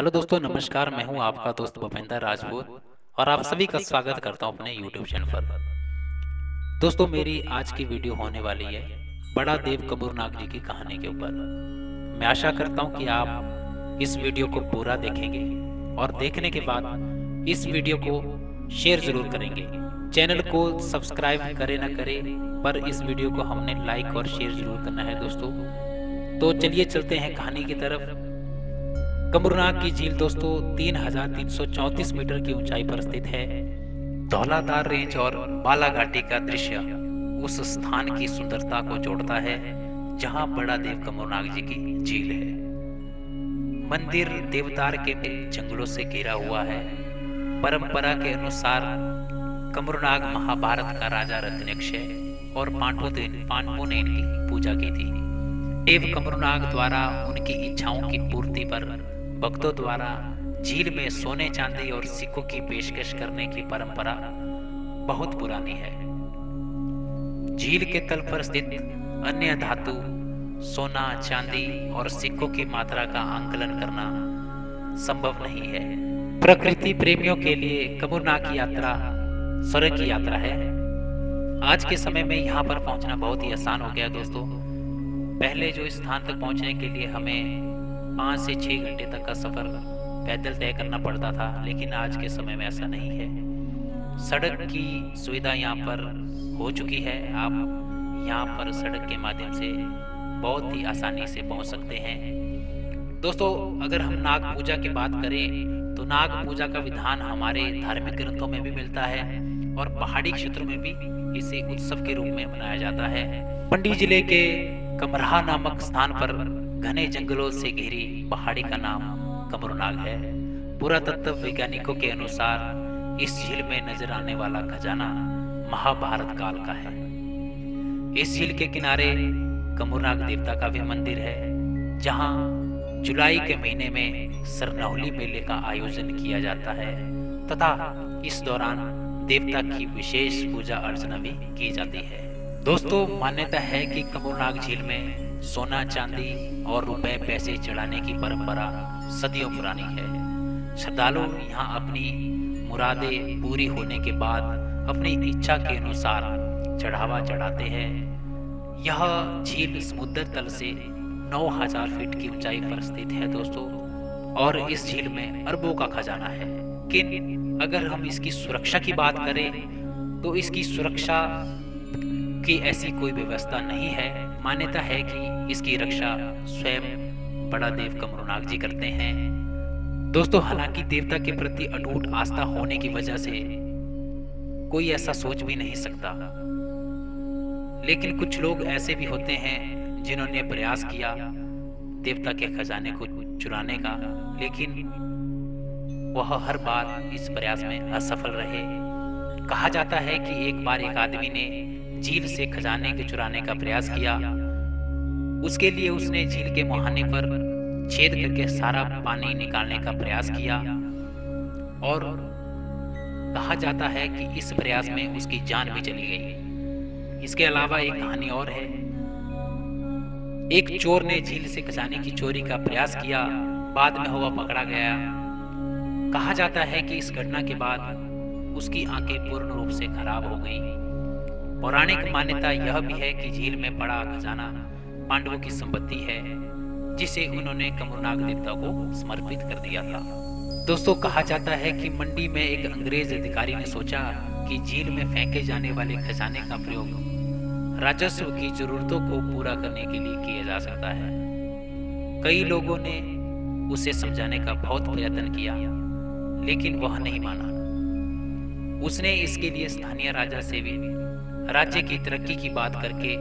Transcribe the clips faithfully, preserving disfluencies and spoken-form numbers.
Hello दोस्तों, नमस्कार। मैं हूं आपका दोस्त भूपेंद्र राजपूत और आप सभी का स्वागत करता हूं अपने यूट्यूब चैनल पर। दोस्तों, मेरी आज की वीडियो होने वाली है बड़ा देव कमरुनाग जी की कहानी के ऊपर। मैं आशा करता हूं कि आप इस वीडियो को पूरा देखेंगे और देखने के बाद इस वीडियो को शेयर जरूर करेंगे। चैनल को सब्सक्राइब करे ना करे, पर इस वीडियो को हमने लाइक और शेयर जरूर करना है दोस्तों। तो चलिए चलते हैं कहानी की तरफ। कमरुनाग की झील दोस्तों तीन हज़ार तीन सौ चौंतीस मीटर की ऊंचाई पर स्थित है। दौलादार रेंज और बालाघाटी का दृश्य उस स्थान की सुंदरता को जोड़ता है जहां बड़ा देव कमरुनाग जी की झील है। मंदिर देवतार के जंगलों से घिरा हुआ है। परंपरा के अनुसार कमरुनाग महाभारत का राजा रत्नक्ष है और पांडव ने पांडवों ने इनकी पूजा की थी। देव कमरुनाग द्वारा उनकी इच्छाओं की पूर्ति पर भक्तों द्वारा झील में सोने चांदी और सिक्कों की पेशकश करने की परंपरा बहुत पुरानी है। झील के तल पर स्थित अन्य धातु, सोना, चांदी और सिक्कों की मात्रा का आंकलन करना संभव नहीं है। प्रकृति प्रेमियों के लिए कमरुनाग की यात्रा स्वर्ग की यात्रा है। आज के समय में यहाँ पर पहुंचना बहुत ही आसान हो गया दोस्तों। पहले जो स्थान तक पहुंचने के लिए हमें पाँच से छः घंटे तक का सफर पैदल तय करना पड़ता था, लेकिन आज के समय में ऐसा नहीं है। सड़क की सुविधा यहाँ पर हो चुकी है। आप यहाँ पर सड़क के माध्यम से बहुत ही आसानी से पहुँच सकते हैं दोस्तों। अगर हम नाग पूजा की बात करें तो नाग पूजा का विधान हमारे धार्मिक ग्रंथों में भी मिलता है और पहाड़ी क्षेत्रों में भी इसे उत्सव के रूप में मनाया जाता है। मंडी जिले के कमरहा नामक स्थान पर घने जंगलों से घिरी पहाड़ी का नाम कमरुनाग है। पुरातत्व वैज्ञानिकों के अनुसार इस झील में नजर आने वाला खजाना महाभारत काल का है। इस झील के किनारे कमरुनाग देवता का भी मंदिर है, जहां जुलाई के महीने में सरनौली मेले का आयोजन किया जाता है तथा इस दौरान देवता की विशेष पूजा अर्चना भी की जाती है। दोस्तों, मान्यता है कि कमरुनाग झील में सोना, चांदी और रुपए पैसे चढ़ाने की परंपरा सदियों पुरानी है। श्रद्धालु यहाँ अपनी मुरादें पूरी होने के बाद अपनी इच्छा के अनुसार चढ़ावा चढ़ाते हैं। यह झील समुद्र तल से नौ हज़ार फीट की ऊंचाई पर स्थित है दोस्तों, और इस झील में अरबों का खजाना है। लेकिन अगर हम इसकी सुरक्षा की बात करें तो इसकी सुरक्षा की ऐसी कोई व्यवस्था नहीं है। मान्यता है कि इसकी रक्षा स्वयं बड़ा देव कमरुनाग जी करते हैं दोस्तों। हालांकि देवता के प्रति अटूट आस्था होने की वजह से कोई ऐसा सोच भी नहीं सकता, लेकिन कुछ लोग ऐसे भी होते हैं जिन्होंने प्रयास किया देवता के खजाने को चुराने का, लेकिन वह हर बार इस प्रयास में असफल रहे। कहा जाता है कि एक बार एक आदमी ने झील से खजाने के चुराने का प्रयास किया। उसके लिए उसने झील के मुहाने पर छेद करके सारा पानी निकालने का प्रयास किया और कहा जाता है कि इस प्रयास में उसकी जान भी चली गई। इसके अलावा एक कहानी और है। एक चोर ने झील से खजाने की चोरी का प्रयास किया, बाद में वह पकड़ा गया। कहा जाता है कि इस घटना के बाद उसकी आंखें पूर्ण रूप से खराब हो गई। पौराणिक मान्यता यह भी है कि झील में पड़ा खजाना पांडवों की संपत्ति है, जिसे उन्होंने कमरुनाग देवता को समर्पित कर दिया था दोस्तों। कहा जाता है कि मंडी में एक अंग्रेज अधिकारी ने सोचा कि झील में फेंके जाने वाले खजाने का प्रयोग राजस्व की जरूरतों को पूरा करने के लिए किया जा सकता है। कई लोगों ने उसे समझाने का बहुत प्रयत्न किया, लेकिन वह नहीं माना। उसने इसके लिए स्थानीय राजा से भी राज्य की तरक्की की बात करके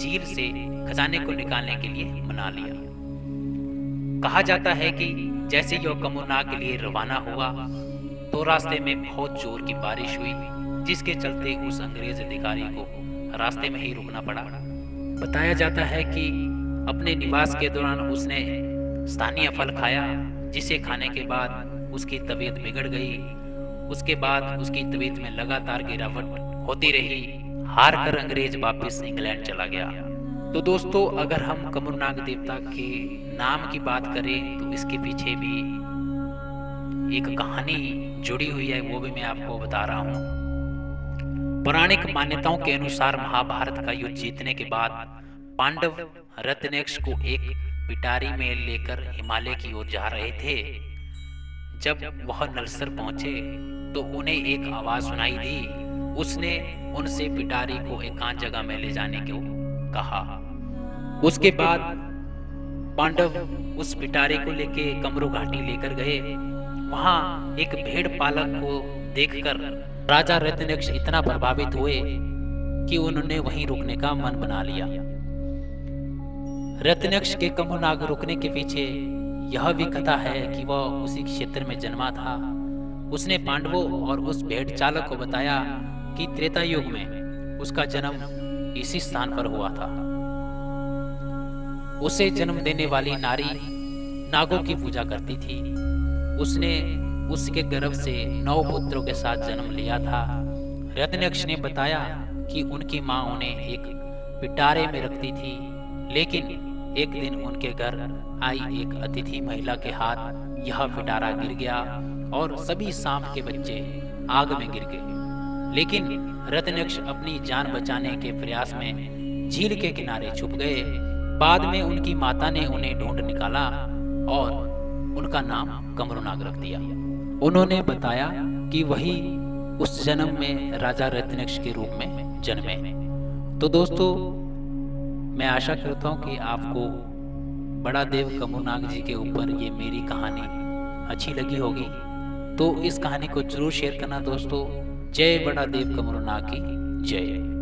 झील से खजाने को निकालने के लिए मना लिया। कहा जाता है कि जैसे ही वह कमरुनाग के लिए रवाना हुआ तो रास्ते में बहुत जोर की बारिश हुई, जिसके चलते उस अंग्रेज अधिकारी को रास्ते में ही रुकना पड़ा। बताया जाता है कि अपने निवास के दौरान उसने स्थानीय फल खाया, जिसे खाने के बाद उसकी तबीयत बिगड़ गई। उसके बाद उसकी तबीयत में लगातार गिरावट होती रही। हार कर अंग्रेज वापस इंग्लैंड चला गया। तो दोस्तों, अगर हम कमरुनाग देवता के नाम की बात करें तो इसके पीछे भी एक कहानी जुड़ी हुई है, वो भी मैं आपको बता रहा हूँ। पौराणिक मान्यताओं के अनुसार महाभारत का युद्ध जीतने के बाद पांडव रत्नक्ष को एक पिटारी में लेकर हिमालय की ओर जा रहे थे। जब वह नलसर पहुंचे तो उन्हें एक आवाज सुनाई दी। उसने उनसे पिटारी को एकांत जगह में ले जाने को कहा। उसके बाद पांडव उस पिटारी को लेके कमरुनाग लेकर गए। वहां एक भेड़ पालक को देखकर राजा रत्नक्ष इतना प्रभावित हुए कि उन्होंने वहीं रुकने का मन बना लिया। रत्नक्ष के कमरुनाग रुकने के पीछे यह भी कथा है कि वह उसी क्षेत्र में जन्मा था। उसने पांडवों और उस भेड़ चालक को बताया कि त्रेता युग में उसका जन्म इसी स्थान पर हुआ था। उसे जन्म देने वाली नारी नागों की पूजा करती थी। उसने उसके गर्भ से नौ पुत्रों के साथ जन्म लिया था। रत्नक्ष ने बताया कि उनकी मां उन्हें एक पिटारे में रखती थी, लेकिन एक दिन उनके घर आई एक अतिथि महिला के हाथ यह पिटारा गिर गया और सभी सांप के बच्चे आग में गिर गए। लेकिन रत्नक्ष अपनी जान बचाने के प्रयास में झील के किनारे छुप गए। बाद में उनकी माता ने उन्हें ढूंढ निकाला और उनका नाम कमरुनाग रख दिया। उन्होंने बताया कि वही उस जन्म में राजा रत्नक्ष के रूप में जन्मे। तो दोस्तों, मैं आशा करता हूँ कि आपको बड़ा देव कमरुनाग जी के ऊपर ये मेरी कहानी अच्छी लगी होगी। तो इस कहानी को जरूर शेयर करना दोस्तों। जय बड़ा देव कमरुनाग की जय।